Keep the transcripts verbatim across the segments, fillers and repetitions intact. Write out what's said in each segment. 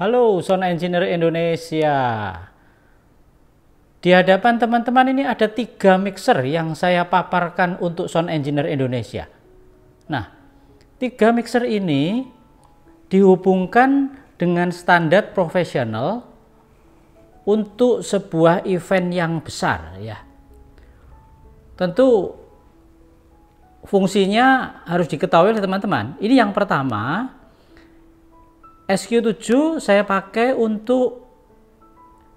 Halo Sound Engineer Indonesia. Di hadapan teman-teman ini ada tiga mixer yang saya paparkan untuk Sound Engineer Indonesia. Nah, tiga mixer ini dihubungkan dengan standar profesional untuk sebuah event yang besar, ya. Tentu fungsinya harus diketahui oleh teman-teman. Ini yang pertama, S Q tujuh saya pakai untuk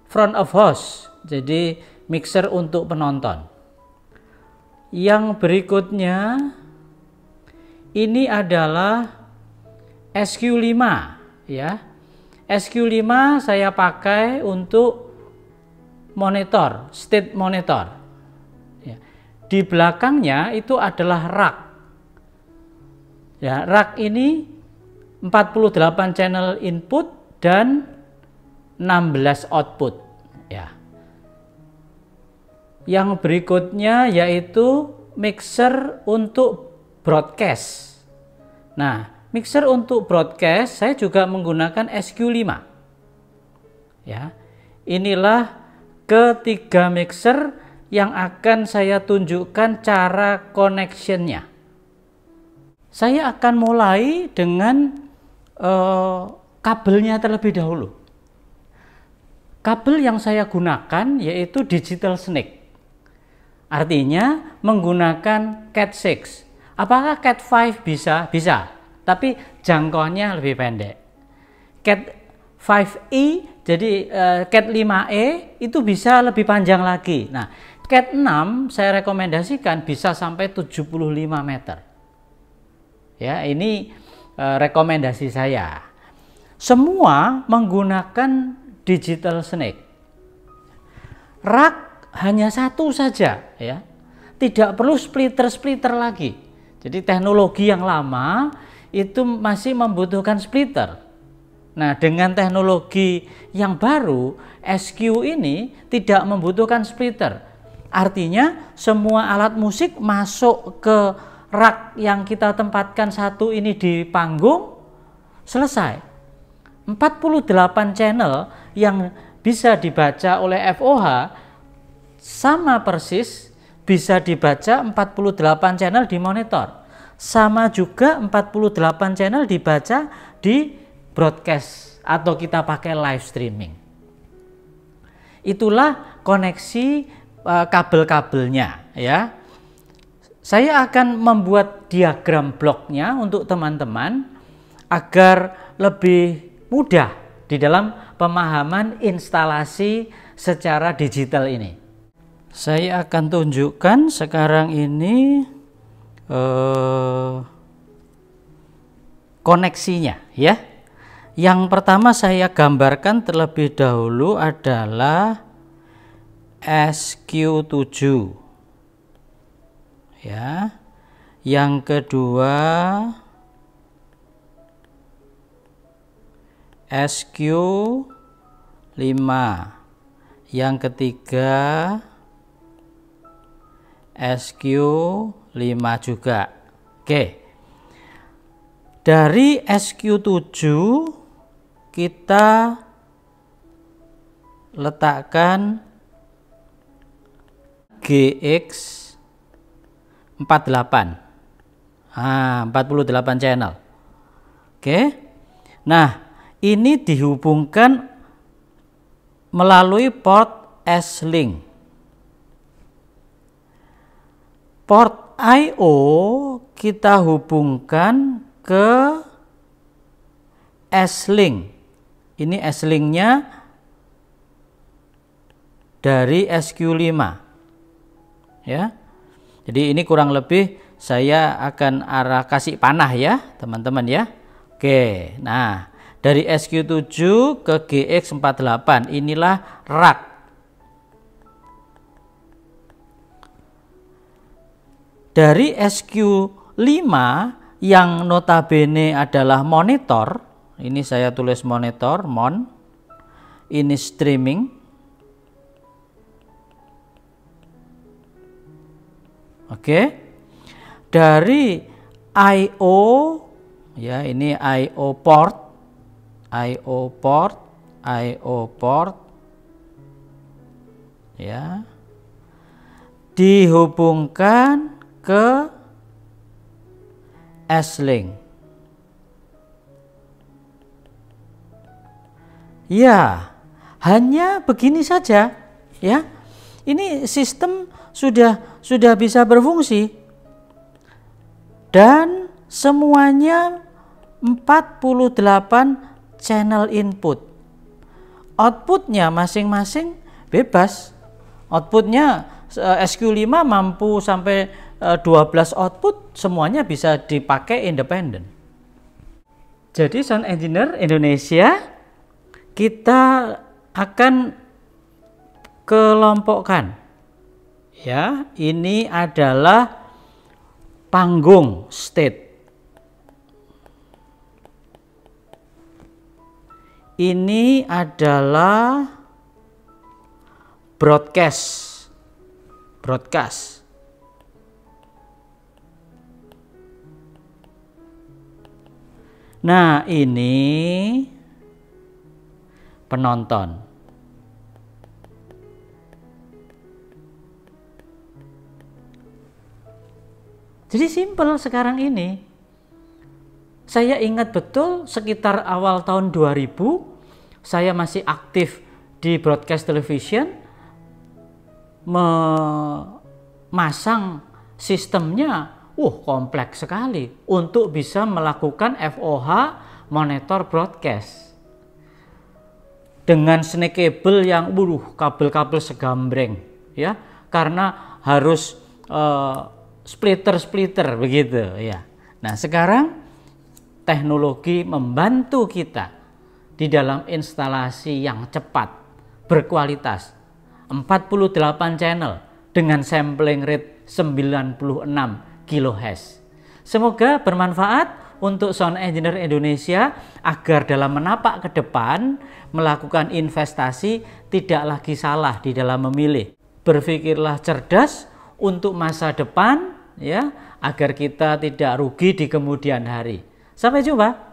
front of house, jadi mixer untuk penonton. Yang berikutnya ini adalah S Q lima, ya. S Q lima saya pakai untuk monitor, state monitor. Di belakangnya itu adalah rak. Ya, rak ini empat puluh delapan channel input dan enam belas output, ya. Yang berikutnya yaitu mixer untuk broadcast. Nah, mixer untuk broadcast saya juga menggunakan S Q lima, ya. Inilah ketiga mixer yang akan saya tunjukkan cara connectionnya. Saya akan mulai dengan Uh, kabelnya terlebih dahulu. Kabel yang saya gunakan yaitu digital snake, artinya menggunakan Cat six. Apakah Cat five bisa? Bisa, tapi jangkauannya lebih pendek. Cat five e, jadi uh, Cat lima e itu bisa lebih panjang lagi. Nah, Cat enam saya rekomendasikan bisa sampai tujuh puluh lima meter. Ya, ini rekomendasi saya. Semua menggunakan digital snake. Rak hanya satu saja, ya. Tidak perlu splitter-splitter lagi. Jadi teknologi yang lama itu masih membutuhkan splitter. Nah, dengan teknologi yang baru S Q ini tidak membutuhkan splitter. Artinya semua alat musik masuk ke rak yang kita tempatkan satu ini di panggung, selesai. empat puluh delapan channel yang bisa dibaca oleh F O H sama persis bisa dibaca empat puluh delapan channel di monitor. Sama juga empat puluh delapan channel dibaca di broadcast atau kita pakai live streaming. Itulah koneksi kabel-kabelnya, ya. Saya akan membuat diagram bloknya untuk teman-teman agar lebih mudah di dalam pemahaman instalasi secara digital ini. Saya akan tunjukkan sekarang ini eh, koneksinya, ya. Yang pertama saya gambarkan terlebih dahulu adalah S Q tujuh. Ya, yang kedua S Q lima, yang ketiga S Q lima juga. Oke, dari S Q tujuh kita letakkan G X empat puluh delapan, ah, empat puluh delapan channel. Oke, nah ini dihubungkan melalui port S link. Port I O kita hubungkan ke S link. Ini S link-nya dari S Q lima, ya. Jadi ini kurang lebih saya akan arah kasih panah, ya teman-teman, ya. Oke, nah dari S Q tujuh ke G X empat puluh delapan inilah rak. Dari S Q lima yang notabene adalah monitor, ini saya tulis monitor, mon, ini streaming. Oke, dari I O, ya, ini I O port, I O port, I O port, ya, dihubungkan ke S-link. Ya, hanya begini saja, ya. Ini sistem sudah sudah bisa berfungsi dan semuanya empat puluh delapan channel input. Outputnya masing-masing bebas. Outputnya S Q lima mampu sampai dua belas output, semuanya bisa dipakai independen. Jadi Sound Engineer Indonesia kita akan kelompokkan, ya. Ini adalah panggung state, ini adalah broadcast, broadcast nah ini penonton. Jadi simpel sekarang ini. Saya ingat betul sekitar awal tahun dua ribu saya masih aktif di broadcast television, memasang sistemnya uh kompleks sekali untuk bisa melakukan F O H monitor broadcast dengan snake cable yang buruh, kabel-kabel segambreng, ya, karena harus uh, splitter-splitter begitu, ya. Nah, sekarang teknologi membantu kita di dalam instalasi yang cepat, berkualitas, empat puluh delapan channel dengan sampling rate sembilan puluh enam kilohertz. Semoga bermanfaat untuk Sound Engineer Indonesia agar dalam menapak ke depan melakukan investasi tidak lagi salah di dalam memilih. Berpikirlah cerdas untuk masa depan, ya, agar kita tidak rugi di kemudian hari. Sampai jumpa.